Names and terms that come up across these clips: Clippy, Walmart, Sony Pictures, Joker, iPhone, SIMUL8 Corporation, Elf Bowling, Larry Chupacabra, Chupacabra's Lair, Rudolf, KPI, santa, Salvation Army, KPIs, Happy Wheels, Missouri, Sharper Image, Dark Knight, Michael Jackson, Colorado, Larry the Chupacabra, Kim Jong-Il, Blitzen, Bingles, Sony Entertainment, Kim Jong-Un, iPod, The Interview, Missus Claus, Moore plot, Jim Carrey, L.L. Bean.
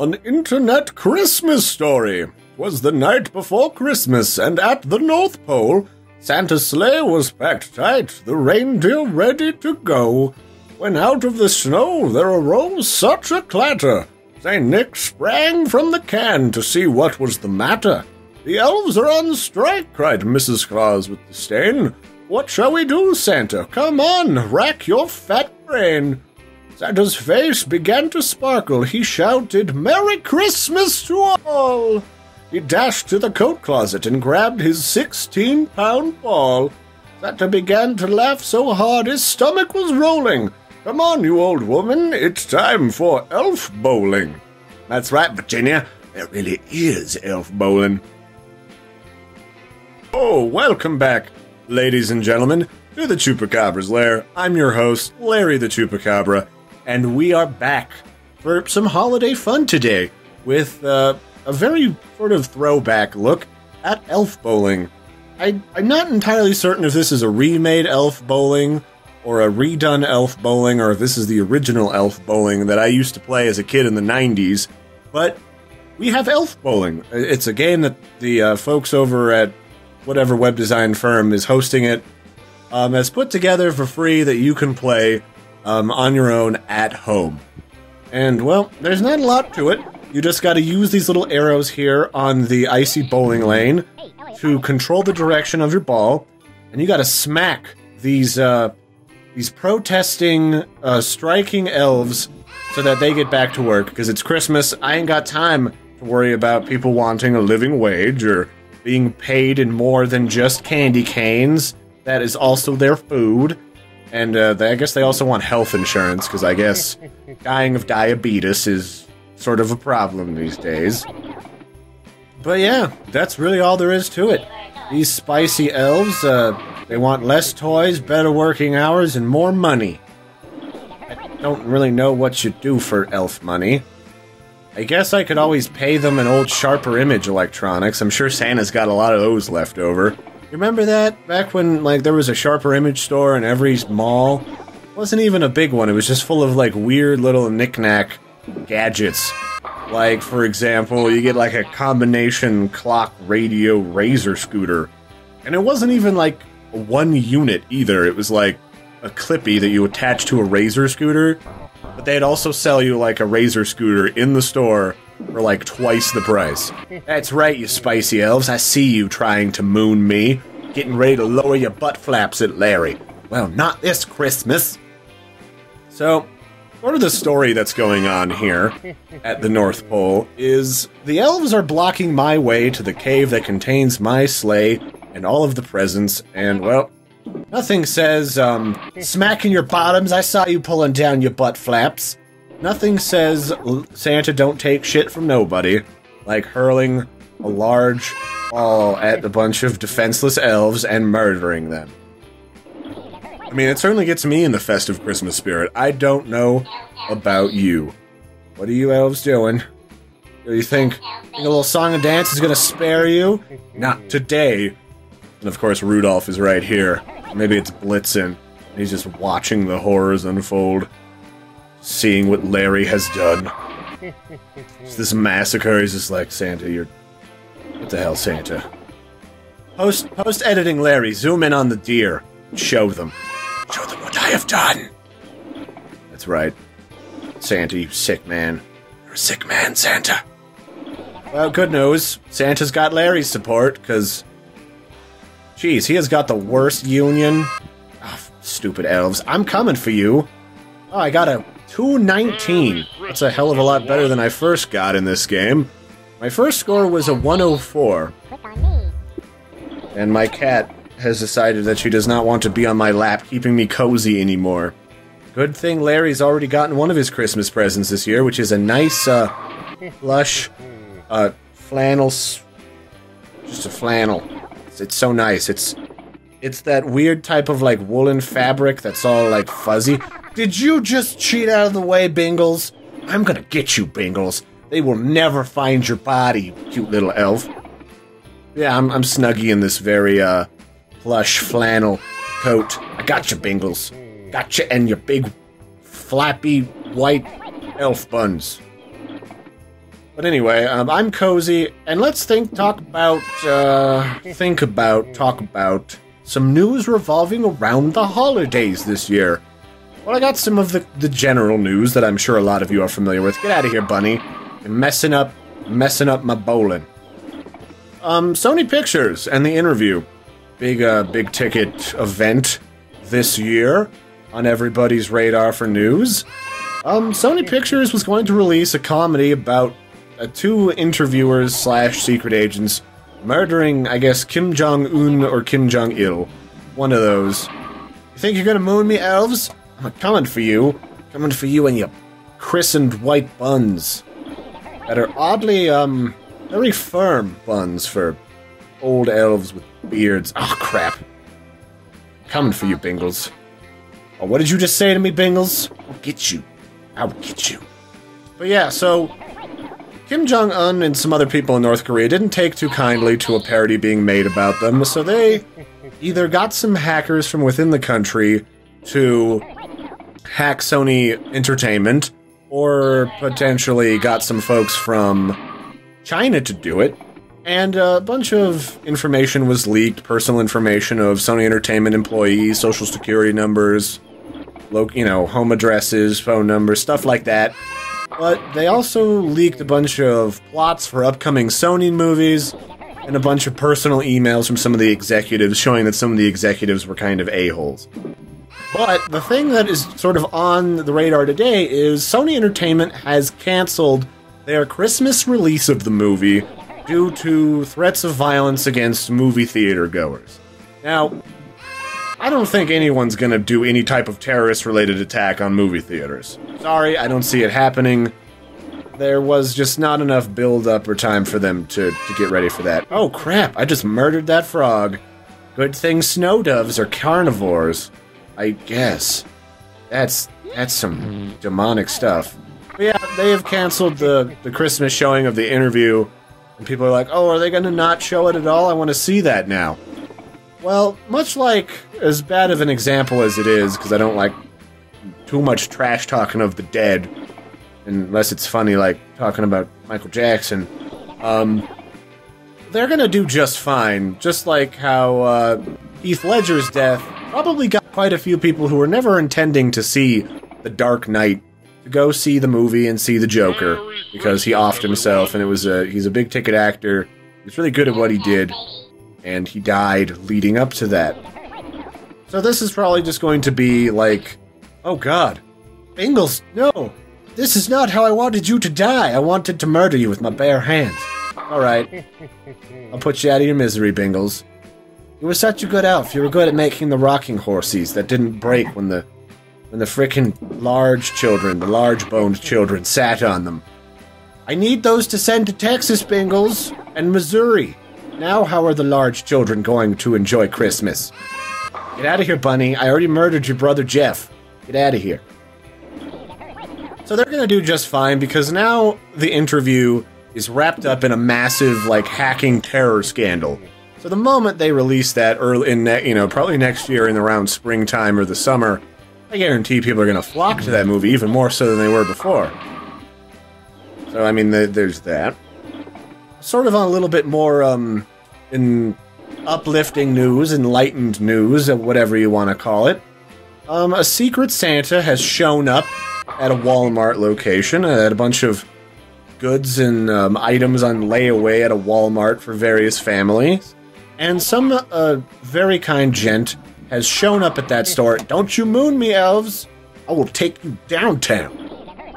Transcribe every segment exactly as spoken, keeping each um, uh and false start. an internet Christmas story. 'Twas the night before Christmas, and at the North Pole, Santa's sleigh was packed tight, the reindeer ready to go, when out of the snow there arose such a clatter. Saint Nick sprang from the can to see what was the matter. "The elves are on strike," cried Missus Claus with disdain. "What shall we do, Santa? Come on, rack your fat brain." Santa's face began to sparkle. He shouted, "Merry Christmas to all!" He dashed to the coat closet and grabbed his sixteen-pound ball. Santa began to laugh so hard his stomach was rolling. "Come on, you old woman, it's time for elf bowling." That's right, Virginia. There really is elf bowling. Oh, welcome back, ladies and gentlemen, to the Chupacabra's Lair. I'm your host, Larry the Chupacabra, and we are back for some holiday fun today with uh, a very sort of throwback look at elf bowling. I, I'm not entirely certain if this is a remade elf bowling or a redone elf bowling or if this is the original elf bowling that I used to play as a kid in the nineties, but we have elf bowling. It's a game that the uh, folks over at whatever web design firm is hosting it um, has put together for free that you can play um, on your own at home. And, well, there's not a lot to it. You just gotta use these little arrows here on the icy bowling lane to control the direction of your ball, and you gotta smack these, uh, these protesting, uh, striking elves so that they get back to work, because it's Christmas. I ain't got time to worry about people wanting a living wage or being paid in more than just candy canes. That is also their food. And uh, they, I guess they also want health insurance, because I guess dying of diabetes is sort of a problem these days. But yeah, that's really all there is to it. These spicy elves, uh, they want less toys, better working hours, and more money. I don't really know what you do for elf money. I guess I could always pay them an old Sharper Image electronics. I'm sure Santa's got a lot of those left over. You remember that? Back when, like, there was a Sharper Image store in every mall? It wasn't even a big one. It was just full of, like, weird little knick-knack gadgets. Like, for example, you get, like, a combination clock radio razor scooter. And it wasn't even, like, one unit either. It was, like, a Clippy that you attach to a razor scooter. But they'd also sell you, like, a razor scooter in the store for, like, twice the price. That's right, you spicy elves. I see you trying to moon me. Getting ready to lower your butt flaps at Larry. Well, not this Christmas. So, part of the story that's going on here at the North Pole is the elves are blocking my way to the cave that contains my sleigh and all of the presents, and, well, nothing says, um, smacking your bottoms, I saw you pulling down your butt flaps. Nothing says Santa don't take shit from nobody, like hurling a large ball at a bunch of defenseless elves and murdering them. I mean, it certainly gets me in the festive Christmas spirit. I don't know about you. What are you elves doing? Do you think, think a little song and dance is gonna spare you? Not today. And of course, Rudolph is right here. Maybe it's Blitzen. He's just watching the horrors unfold, seeing what Larry has done. It's this massacre. He's just like, Santa, you're... What the hell, Santa? Post, post-editing Larry, zoom in on the deer. Show them. Show them what I have done. That's right. Santa, you sick man. You're a sick man, Santa. Well, good news. Santa's got Larry's support, because... Jeez, he has got the worst union. Oh, stupid elves. I'm coming for you. Oh, I got a two nineteen. That's a hell of a lot better than I first got in this game. My first score was a one oh four. And my cat has decided that she does not want to be on my lap, keeping me cozy anymore. Good thing Larry's already gotten one of his Christmas presents this year, which is a nice, uh, plush, uh, flannel... Just a flannel. It's so nice. It's it's that weird type of, like, woolen fabric that's all, like, fuzzy. Did you just cheat out of the way, Bingles? I'm gonna get you, Bingles. They will never find your body, you cute little elf. Yeah, I'm, I'm snuggy in this very, uh, plush flannel coat. I got you, Bingles. Got you and your big, flappy, white elf buns. But anyway, um, I'm Cozy, and let's think, talk about, uh, think about, talk about some news revolving around the holidays this year. Well, I got some of the, the general news that I'm sure a lot of you are familiar with. Get out of here, bunny. You're messing up, messing up my bowling. Um, Sony Pictures and The Interview. Big, uh, big ticket event this year on everybody's radar for news. Um, Sony Pictures was going to release a comedy about uh, two interviewers slash secret agents murdering, I guess, Kim Jong-Un or Kim Jong-Il. One of those. You think you're gonna moon me, elves? I'm coming for you. Coming for you and your christened white buns. That are oddly, um... very firm buns for old elves with beards. Oh, crap. Coming for you, Bingles. Oh, what did you just say to me, Bingles? I'll get you. I'll get you. But yeah, so Kim Jong-un and some other people in North Korea didn't take too kindly to a parody being made about them, so they either got some hackers from within the country to hack Sony Entertainment, or potentially got some folks from China to do it, and a bunch of information was leaked, personal information of Sony Entertainment employees, social security numbers, local, you know, home addresses, phone numbers, stuff like that. But they also leaked a bunch of plots for upcoming Sony movies, and a bunch of personal emails from some of the executives showing that some of the executives were kind of a-holes. But the thing that is sort of on the radar today is Sony Entertainment has canceled their Christmas release of the movie due to threats of violence against movie theater goers. Now, I don't think anyone's gonna do any type of terrorist-related attack on movie theaters. Sorry, I don't see it happening. There was just not enough build-up or time for them to, to get ready for that. Oh crap, I just murdered that frog. Good thing snow doves are carnivores, I guess. That's, that's some demonic stuff. But yeah, they have canceled the, the Christmas showing of The Interview, and people are like, oh, are they going to not show it at all? I want to see that now. Well, much like, as bad of an example as it is, because I don't like too much trash talking of the dead, unless it's funny, like talking about Michael Jackson, um, they're going to do just fine, just like how uh, Heath Ledger's death probably got quite a few people who were never intending to see The Dark Knight to go see the movie and see the Joker, because he offed himself, and it was a, he's a big-ticket actor, he's really good at what he did, and he died leading up to that. So this is probably just going to be like, oh god, Bingles, no, this is not how I wanted you to die, I wanted to murder you with my bare hands. Alright, I'll put you out of your misery, Bingles. You were such a good elf, you were good at making the rocking horses that didn't break when the When the frickin' large children, the large-boned children, sat on them. I need those to send to Texas, Bingles, and Missouri. Now how are the large children going to enjoy Christmas? Get out of here, Bunny. I already murdered your brother, Jeff. Get out of here. So they're gonna do just fine, because now The Interview is wrapped up in a massive, like, hacking terror scandal. So the moment they release that early in, you know, probably next year in around springtime or the summer, I guarantee people are going to flock to that movie even more so than they were before. So, I mean, th there's that. Sort of on a little bit more, um, in uplifting news, enlightened news, whatever you want to call it. Um, a secret Santa has shown up at a Walmart location, at a bunch of goods and um, items on layaway at a Walmart for various families. And some uh, very kind gent has shown up at that store. Don't you moon me, elves! I will take you downtown.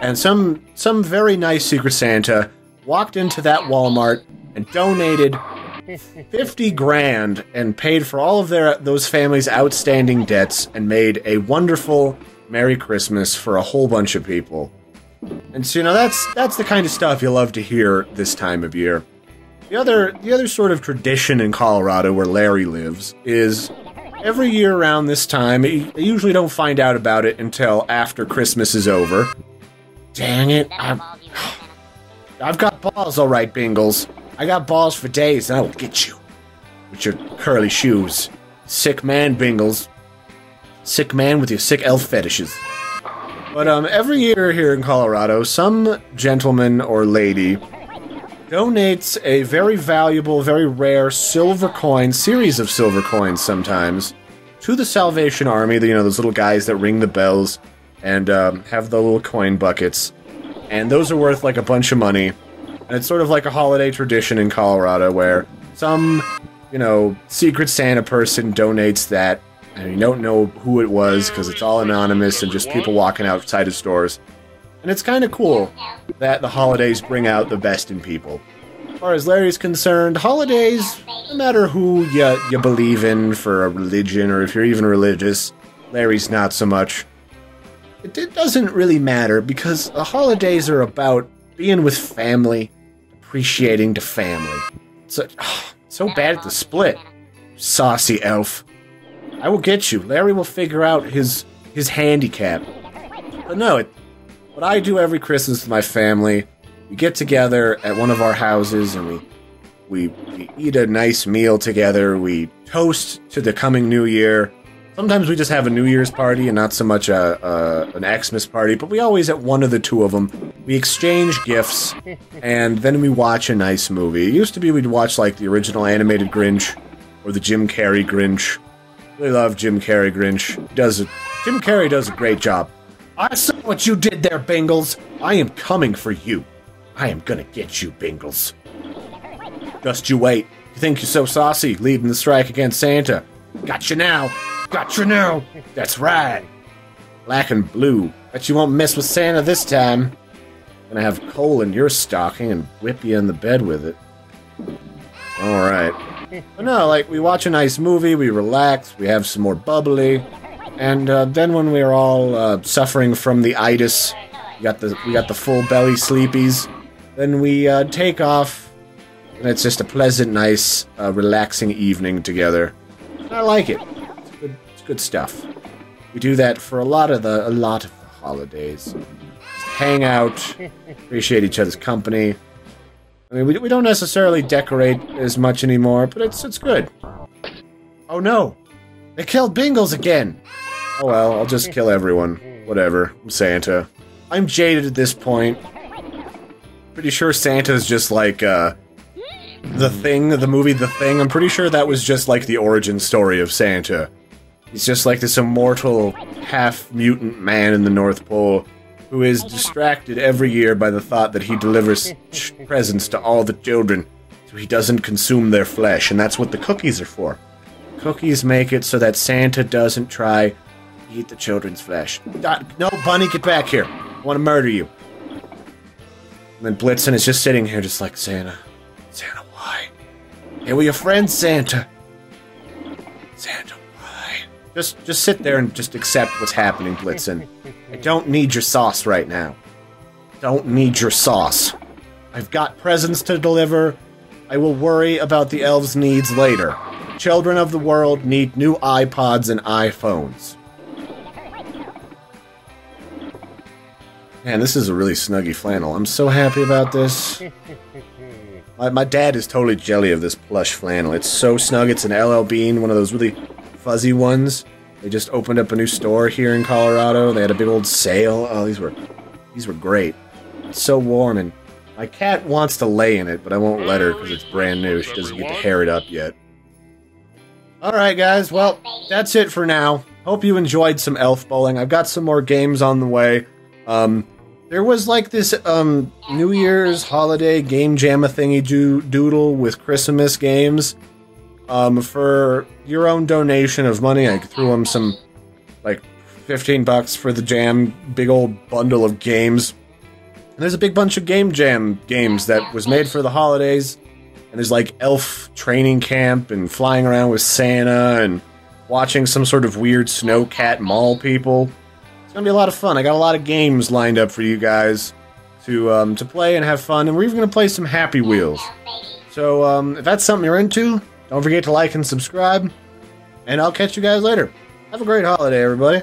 And some some very nice Secret Santa walked into that Walmart and donated fifty grand and paid for all of their those families' outstanding debts and made a wonderful Merry Christmas for a whole bunch of people. And so, you know, that's that's the kind of stuff you love to hear this time of year. The other the other sort of tradition in Colorado where Larry lives is, every year around this time, they usually don't find out about it until after Christmas is over. Dang it, I'm, I've got balls, alright, Bingles. I got balls for days, and I will get you. With your curly shoes. Sick man, Bingles. Sick man with your sick elf fetishes. But um, every year here in Colorado, some gentleman or lady donates a very valuable, very rare silver coin, series of silver coins sometimes, to the Salvation Army, the, you know, those little guys that ring the bells and um, have the little coin buckets. And those are worth like a bunch of money. And it's sort of like a holiday tradition in Colorado where some, you know, Secret Santa person donates that. And you don't know who it was because it's all anonymous and just people walking outside of stores. And it's kind of cool that the holidays bring out the best in people. As far as Larry's concerned, holidays, no matter who you, you believe in for a religion or if you're even religious, Larry's not so much. It, it doesn't really matter because the holidays are about being with family, appreciating the family. So, oh, so bad at the split. Saucy elf. I will get you. Larry will figure out his his handicap. But no, it, what I do every Christmas with my family, we get together at one of our houses and we, we we eat a nice meal together. We toast to the coming New Year. Sometimes we just have a New Year's party and not so much a, a an Xmas party. But we always at one of the two of them we exchange gifts and then we watch a nice movie. It used to be we'd watch like the original animated Grinch or the Jim Carrey Grinch. I really love Jim Carrey Grinch. He does a, Jim Carrey does a great job. I saw what you did there, Bingles. I am coming for you. I am gonna get you, Bingles. Just you wait. You think you're so saucy, leading the strike against Santa. Got you now. Got you now. That's right. Black and blue. Bet you won't mess with Santa this time. Gonna have coal in your stocking and whip you in the bed with it. All right. But no, like, we watch a nice movie, we relax, we have some more bubbly, and uh, then when we're all uh, suffering from the itis, we got the, we got the full belly sleepies, then we uh, take off, and it's just a pleasant, nice, uh, relaxing evening together. And I like it. It's good, it's good stuff. We do that for a lot of the, a lot of the holidays. Just hang out, appreciate each other's company. I mean, we, we don't necessarily decorate as much anymore, but it's it's good. Oh no! They killed Bingles again! Oh well, I'll just kill everyone. Whatever. I'm Santa. I'm jaded at this point. Pretty sure Santa's just like, uh... The Thing, the movie The Thing. I'm pretty sure that was just like the origin story of Santa. He's just like this immortal, half-mutant man in the North Pole, who is distracted every year by the thought that he delivers presents to all the children, so he doesn't consume their flesh, and that's what the cookies are for. Cookies make it so that Santa doesn't try to eat the children's flesh. No, Bunny, get back here. I want to murder you. And then Blitzen is just sitting here just like, Santa, Santa, why? Hey, were your friends, Santa? Santa, why? Just, just sit there and just accept what's happening, Blitzen. I don't need your sauce right now. Don't need your sauce. I've got presents to deliver. I will worry about the elves' needs later. Children of the world need new iPods and iPhones. Man, this is a really snuggy flannel. I'm so happy about this. My, my dad is totally jelly of this plush flannel. It's so snug. It's an L L. Bean, one of those really fuzzy ones. They just opened up a new store here in Colorado. They had a big old sale. Oh, these were, these were great. It's so warm, and my cat wants to lay in it, but I won't let her because it's brand new. She doesn't get to hair it up yet. All right, guys. Well, that's it for now. Hope you enjoyed some elf bowling. I've got some more games on the way. Um, there was like this um New Year's holiday game jamma thingy do doodle with Christmas games. Um, for your own donation of money, I threw them some, like, fifteen bucks for the jam, big old bundle of games. And there's a big bunch of game jam games that was made for the holidays. And there's, like, elf training camp and flying around with Santa and watching some sort of weird snow cat maul people. It's gonna be a lot of fun. I got a lot of games lined up for you guys to, um, to play and have fun. And we're even gonna play some Happy Wheels. So, um, if that's something you're into, don't forget to like and subscribe, and I'll catch you guys later. Have a great holiday, everybody.